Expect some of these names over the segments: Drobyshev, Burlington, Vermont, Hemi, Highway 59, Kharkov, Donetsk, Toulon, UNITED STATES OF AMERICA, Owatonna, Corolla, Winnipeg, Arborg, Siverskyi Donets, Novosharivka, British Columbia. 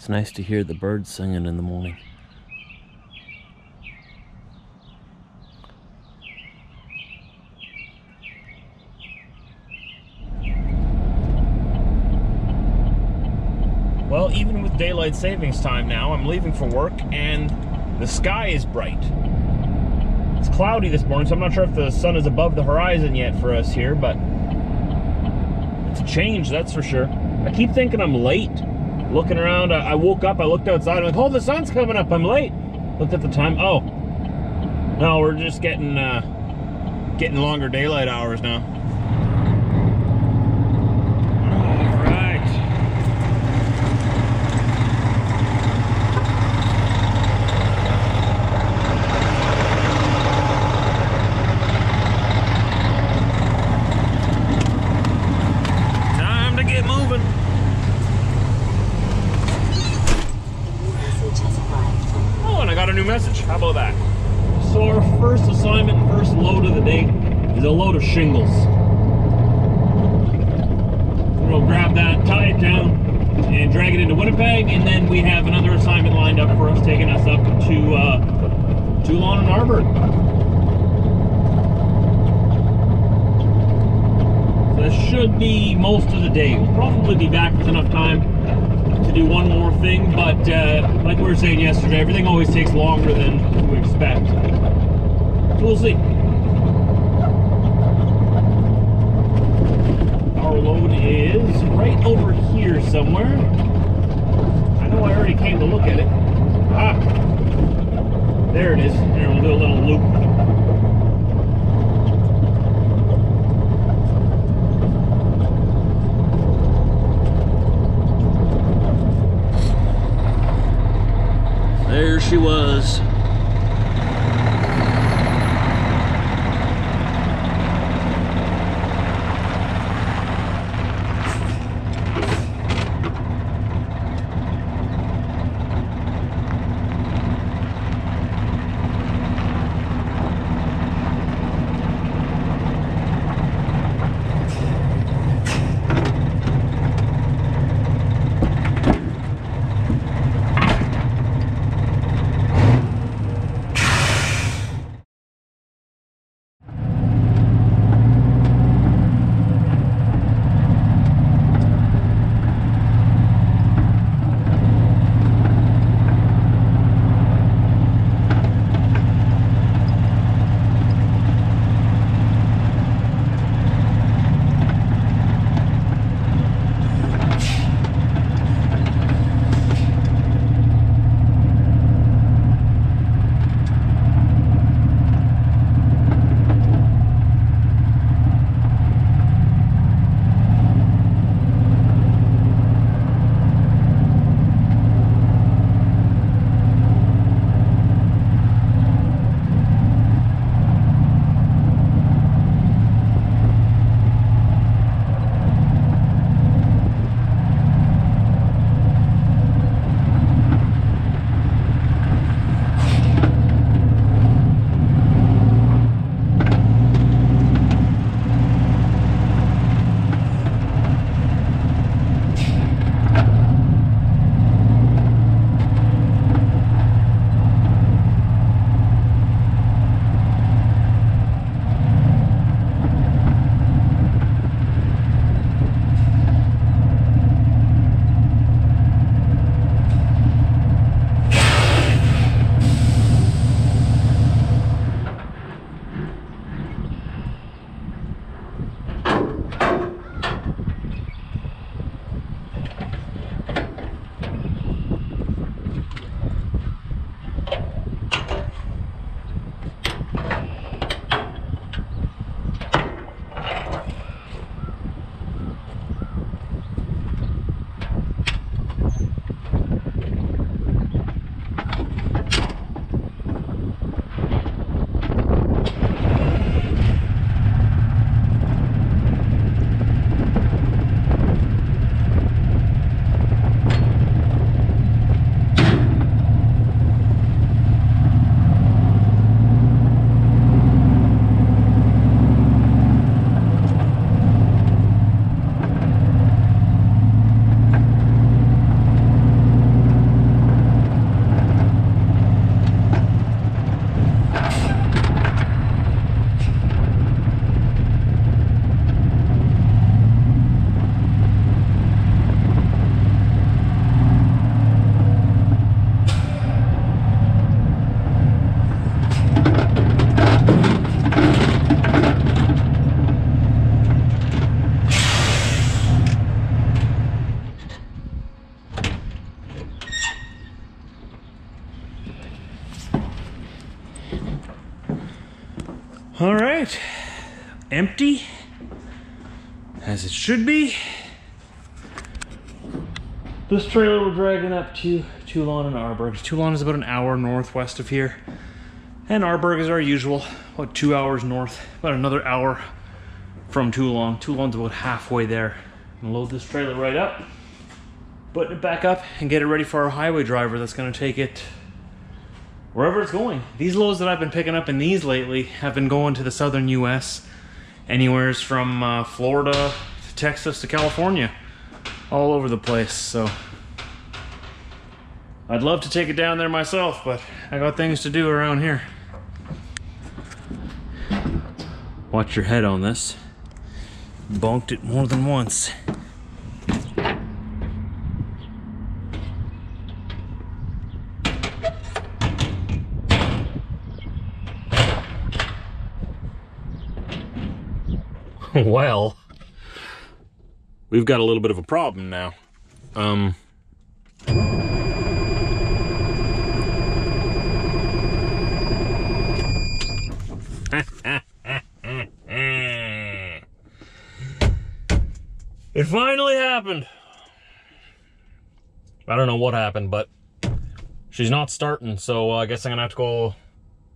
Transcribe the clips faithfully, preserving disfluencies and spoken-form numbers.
It's nice to hear the birds singing in the morning. Well, even with daylight savings time now, I'm leaving for work and the sky is bright. It's cloudy this morning, so I'm not sure if the sun is above the horizon yet for us here, but it's a change, that's for sure. I keep thinking I'm late. Looking around, I woke up, I looked outside, I'm like, oh, the sun's coming up, I'm late. Looked at the time, oh. No, we're just getting, uh, getting longer daylight hours now. All right. Time to get moving. New message. How about that? So our first assignment, first load of the day is a load of shingles. We'll grab that, tie it down, and drag it into Winnipeg, and then we have another assignment lined up for us, taking us up to uh, Toulon and Arborg. So that should be most of the day. We'll probably be back with enough time to do one more thing, but uh, like we were saying yesterday, everything always takes longer than we expect. So we'll see. Our load is right over here somewhere. I know I already came to look at it. Ah, there it is. Here, we'll do a little loop. There she was. right, empty as it should be. This trailer we're dragging up to Toulon and Arborg. Toulon is about an hour northwest of here, and Arborg is our usual, about two hours north, about another hour from Toulon. Toulon's about halfway there. I'm gonna load this trailer right up, put it back up, and get it ready for our highway driver that's gonna take it wherever it's going. These loads that I've been picking up in these lately have been going to the southern U S, anywheres from uh, Florida to Texas to California, all over the place. So I'd love to take it down there myself, but I got things to do around here. Watch your head on this. Bonked it more than once. Well, we've got a little bit of a problem now. Um, it finally happened. I don't know what happened, but she's not starting, so I guess I'm gonna have to go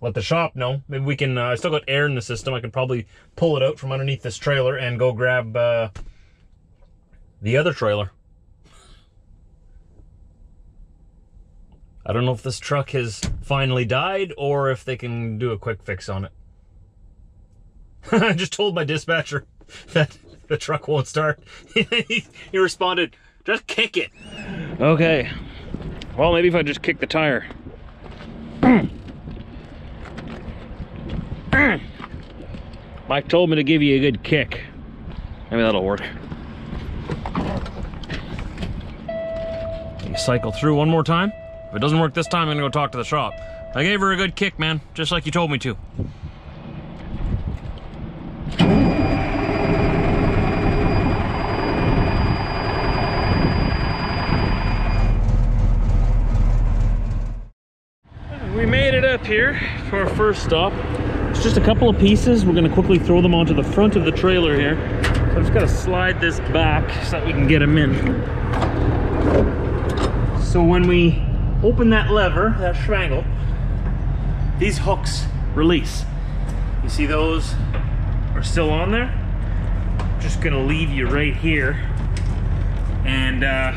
let the shop know. Maybe we can, uh, I still got air in the system. I could probably pull it out from underneath this trailer and go grab uh, the other trailer. I don't know if this truck has finally died or if they can do a quick fix on it. I just told my dispatcher that the truck won't start. He responded, just kick it. Okay, well, maybe if I just kick the tire. Mike told me to give you a good kick. Maybe that'll work. You cycle through one more time. If it doesn't work this time, I'm gonna go talk to the shop. I gave her a good kick, man, just like you told me to. We made it up here for our first stop. It's just a couple of pieces. We're gonna quickly throw them onto the front of the trailer here. So I've just gotta slide this back so that we can get them in. So when we open that lever, that strangle, these hooks release. You see those are still on there? I'm just gonna leave you right here, and uh,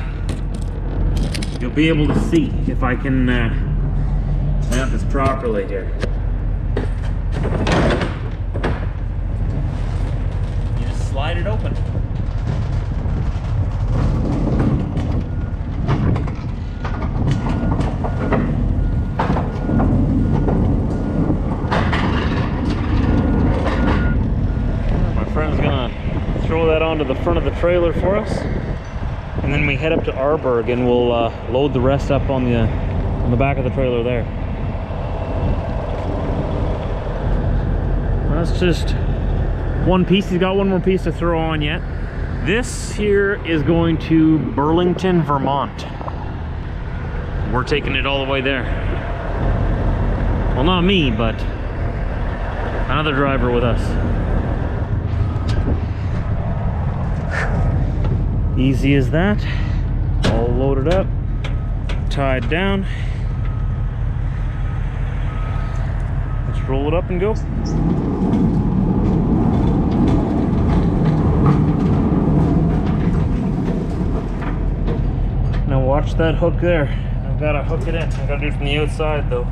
you'll be able to see if I can uh, line up this properly here. You just slide it open. My friend's gonna throw that onto the front of the trailer for us, and then we head up to Arborg and we'll uh, load the rest up on the on the back of the trailer there. That's just one piece. He's got one more piece to throw on yet. This here is going to Burlington, Vermont. We're taking it all the way there. Well, not me, but another driver with us. Easy as that. All loaded up, tied down. Let's roll it up and go. Now watch that hook there. I've got to hook it in. I've got to do it from the outside though.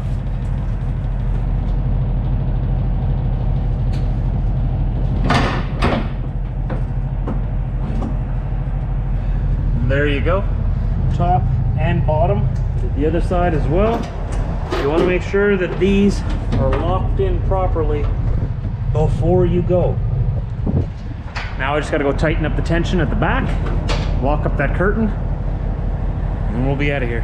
And there you go. Top and bottom. The other side as well. You want to make sure that these are locked in properly before you go. Now I just got to go tighten up the tension at the back, lock up that curtain, and we'll be out of here.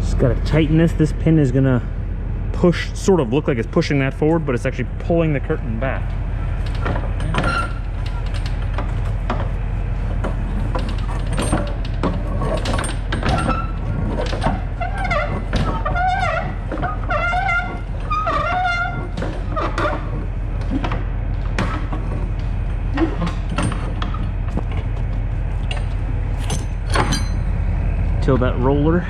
Just got to tighten this. This pin is gonna push, sort of look like it's pushing that forward, but it's actually pulling the curtain back. Till that roller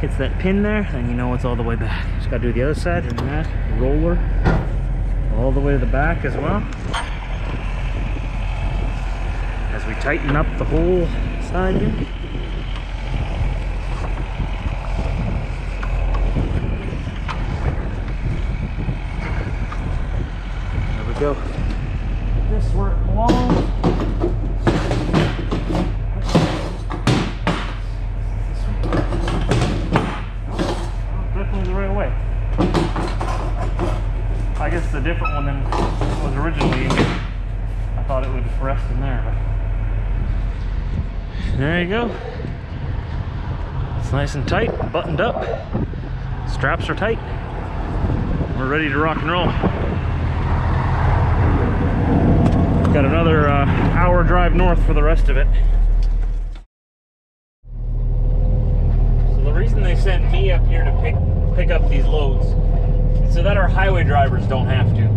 hits that pin there, and you know it's all the way back. Just gotta do the other side, and that roller all the way to the back as well. As we tighten up the whole side here. There we go. This is where it belongs. A different one than it was originally. I thought it would rest in there, but there you go. It's nice and tight, buttoned up. Straps are tight. We're ready to rock and roll. Got another uh, hour drive north for the rest of it. So the reason they sent me up here to pick pick up these loads, so that our highway drivers don't have to.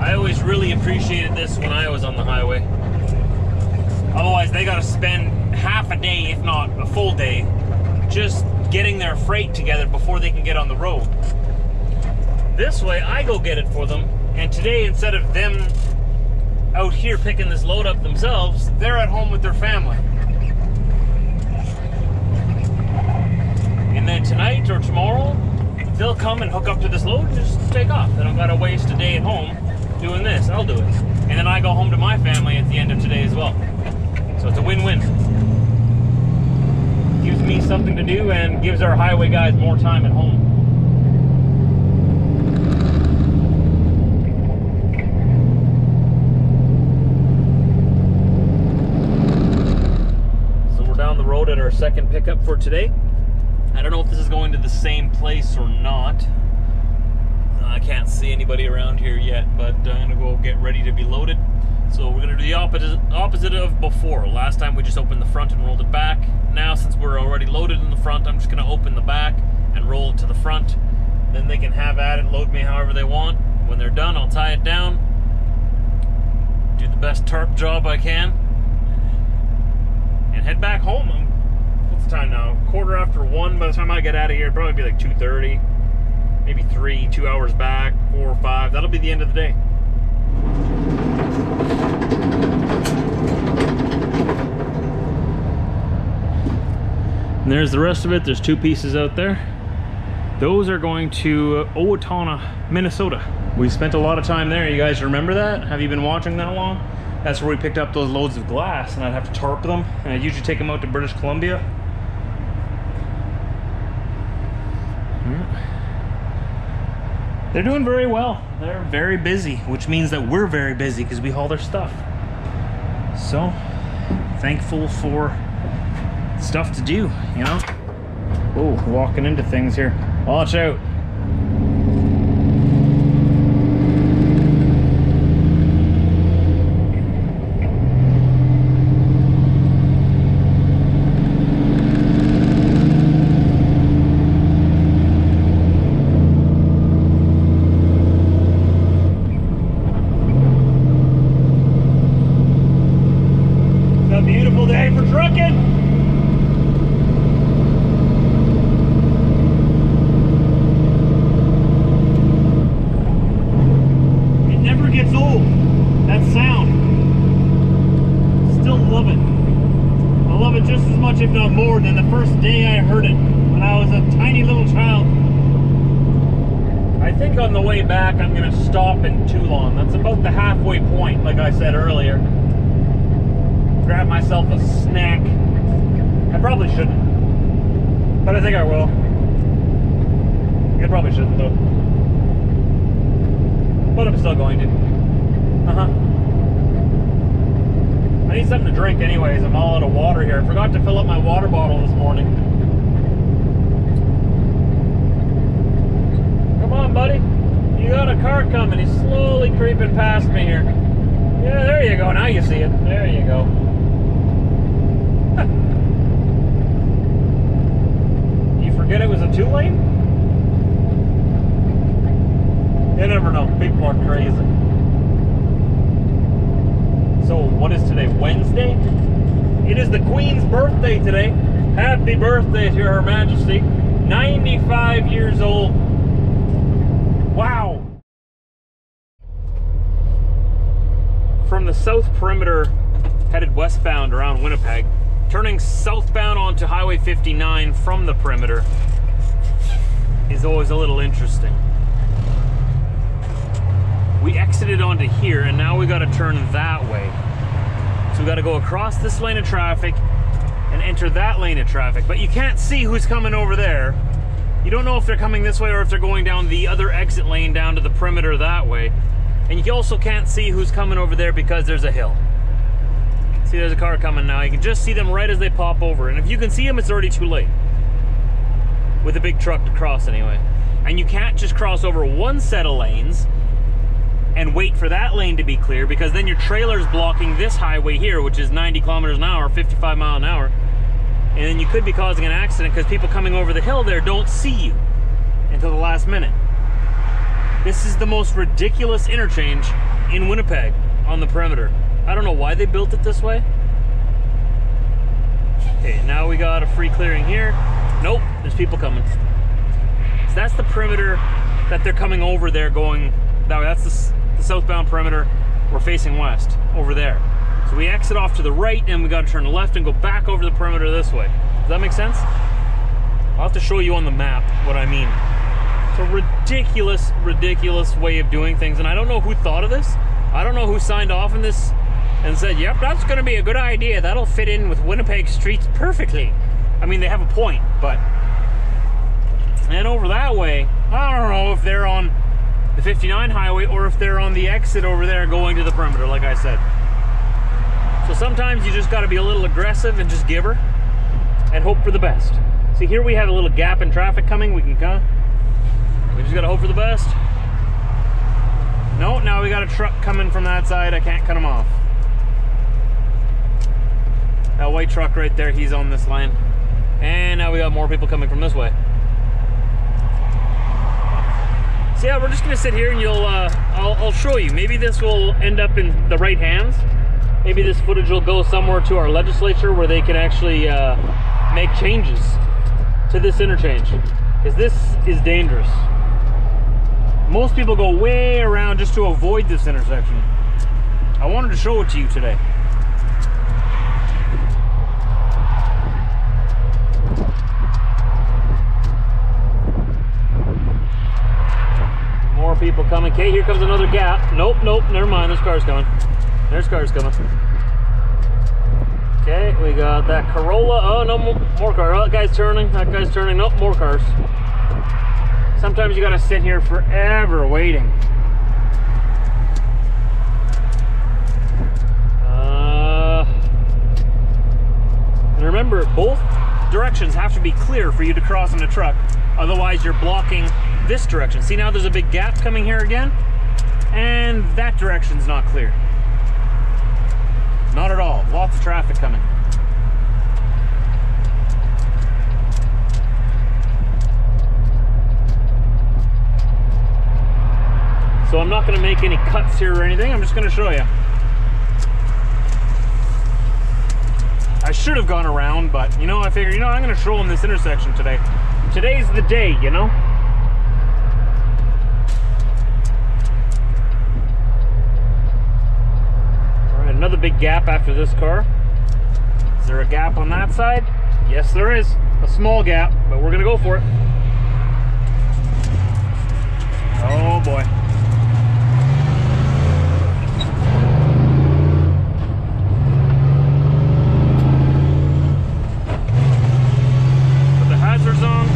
I always really appreciated this when I was on the highway. Otherwise, they gotta spend half a day, if not a full day, just getting their freight together before they can get on the road. This way, I go get it for them, and today, instead of them out here picking this load up themselves, they're at home with their family. And then tonight or tomorrow, they'll come and hook up to this load and just take off. They don't gotta waste a day at home doing this. I'll do it. And then I go home to my family at the end of today as well. So it's a win-win. Gives me something to do and gives our highway guys more time at home. So we're down the road at our second pickup for today. I don't know if this is going to the same place or not. I can't see anybody around here yet, but I'm going to go get ready to be loaded. So we're going to do the opposite, opposite of before. Last time we just opened the front and rolled it back. Now, since we're already loaded in the front, I'm just going to open the back and roll it to the front. Then they can have at it, load me however they want. When they're done, I'll tie it down. Do the best tarp job I can. And head back home. I'm time now, quarter after one. By the time I get out of here, it'd probably be like two thirty, maybe three, two hours back, four or five. That'll be the end of the day. And there's the rest of it. There's two pieces out there. Those are going to uh, Owatonna, Minnesota. We spent a lot of time there. You guys remember that? Have you been watching that long? That's where we picked up those loads of glass, and I'd have to tarp them, and I'd usually take them out to British Columbia. They're doing very well. They're very busy, which means that we're very busy because we haul their stuff. So, thankful for stuff to do, you know? Oh, walking into things here. Watch out. Water here. I forgot to fill up my water bottle this morning. buddy. You got a car coming. He's slowly creeping past me here. Yeah, there you go. Now you see it. There you go. You forget it was a two-lane? You never know. People are crazy. So, what is today? Wednesday? It is the Queen's birthday today. Happy birthday to Her Majesty. ninety-five years old. Wow. From the south perimeter, headed westbound around Winnipeg, turning southbound onto Highway fifty-nine from the perimeter is always a little interesting. We exited onto here, and now we got to turn that way. So we got to go across this lane of traffic and enter that lane of traffic. But you can't see who's coming over there. You don't know if they're coming this way or if they're going down the other exit lane down to the perimeter that way. And you also can't see who's coming over there because there's a hill. See, there's a car coming now. You can just see them right as they pop over. And if you can see them, it's already too late. With a big truck to cross anyway. And you can't just cross over one set of lanes and wait for that lane to be clear, because then your trailer's blocking this highway here, which is ninety kilometers an hour, fifty-five mile an hour, and then you could be causing an accident because people coming over the hill there don't see you until the last minute. This is the most ridiculous interchange in Winnipeg on the perimeter. I don't know why they built it this way. Okay, now we got a free clearing here. Nope, there's people coming. So that's the perimeter that they're coming over there going that way. That's the The southbound perimeter. We're facing west over there, so we exit off to the right and we got to turn left and go back over the perimeter this way. Does that make sense? I'll have to show you on the map what I mean. It's a ridiculous ridiculous way of doing things, and I don't know who thought of this. I don't know who signed off on this and said, yep, that's gonna be a good idea, that'll fit in with Winnipeg streets perfectly. I mean, they have a point, but and over that way, I don't know if they're on the fifty-nine highway or if they're on the exit over there going to the perimeter, like I said. So sometimes you just got to be a little aggressive and just give her and hope for the best. See, here we have a little gap in traffic coming. We can kind of, we just got to hope for the best. No, now we got a truck coming from that side. I can't cut him off. That white truck right there, he's on this line. And now we got more people coming from this way. So yeah, we're just gonna sit here and you'll, uh, I'll, I'll show you. Maybe this will end up in the right hands. Maybe this footage will go somewhere to our legislature where they can actually uh, make changes to this interchange. Because this is dangerous. Most people go way around just to avoid this intersection. I wanted to show it to you today. People coming. Okay, here comes another gap. Nope, nope, never mind. There's cars coming. There's cars coming. Okay, we got that Corolla. Oh, no, more cars. Oh, that guy's turning. That guy's turning. Nope, more cars. Sometimes you gotta sit here forever waiting. Uh, and remember, both directions have to be clear for you to cross in a truck. Otherwise, you're blocking this direction. See, now there's a big gap coming here again, and that direction's not clear. Not at all. Lots of traffic coming. So I'm not going to make any cuts here or anything. I'm just going to show you. I should have gone around, but you know, I figured, you know, I'm going to show them this intersection today. Today's the day, you know? Another big gap after this car. Is there a gap on that side? Yes, there is. A small gap, but we're gonna go for it. Oh boy. Put the hazards on.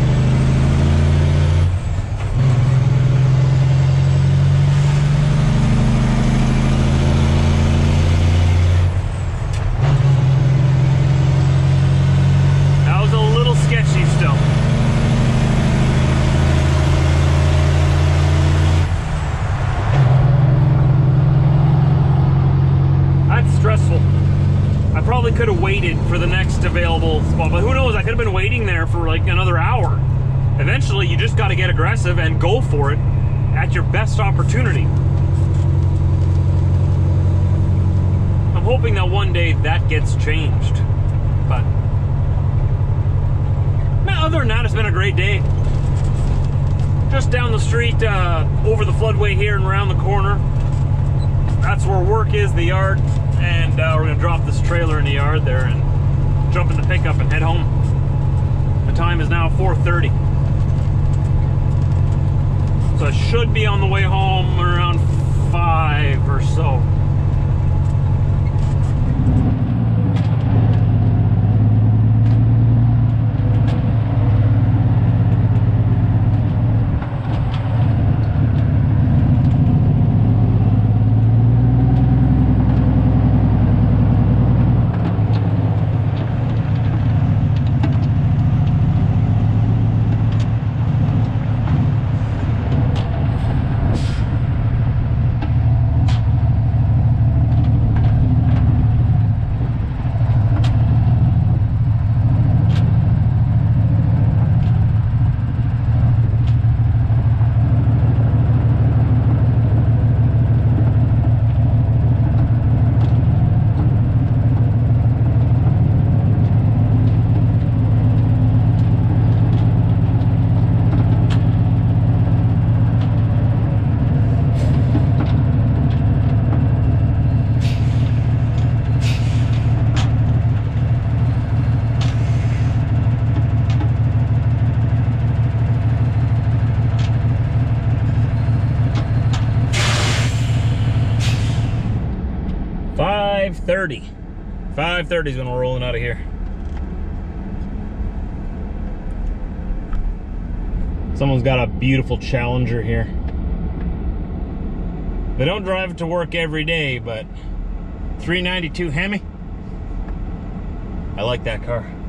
Sketchy still. probably could have waited for the next available spot, but who knows, I could have been waiting there for like another hour. Eventually, you just got to get aggressive and go for it at your best opportunity. I'm hoping that one day that gets changed, but other than that, it's been a great day. Just down the street, uh, over the floodway here and around the corner, that's where work is, the yard, and uh, we're gonna drop this trailer in the yard there and jump in the pickup and head home. The time is now four thirty. So I should be on the way home around five or so. five thirty is when we're rolling out of here. Someone's got a beautiful Challenger here. They don't drive it to work every day, but three ninety-two Hemi, I like that car.